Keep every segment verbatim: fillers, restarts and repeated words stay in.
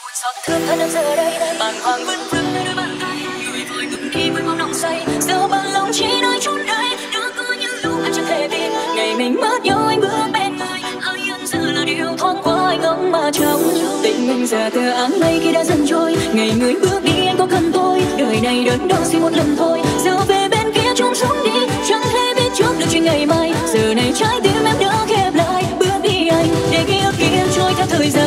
buồn xót thương thân đang giờ đây bàng hoàng vân vương nơi đôi bàn tay người vội ngừng khi với mong nồng say dẫu bằng lòng chỉ nơi chốn đây nữa cứ như lúc anh chẳng thể tin ngày mình mất nhau anh bước bên người ai nhân sự là điều thoáng qua anh ngẫm mà trong tình mình giờ từ áng mây khi đã dần trôi ngày người bước đi anh có cần tôi đời này đớn đau xin một lần thôi giờ về bên kia chung sống đi chẳng thể biết trước được chuyện ngày mai giờ này trái tim em đã khép lại bước đi anh để ký ức kia trôi theo thời gian.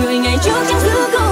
Người ngày trước chắc giữ câu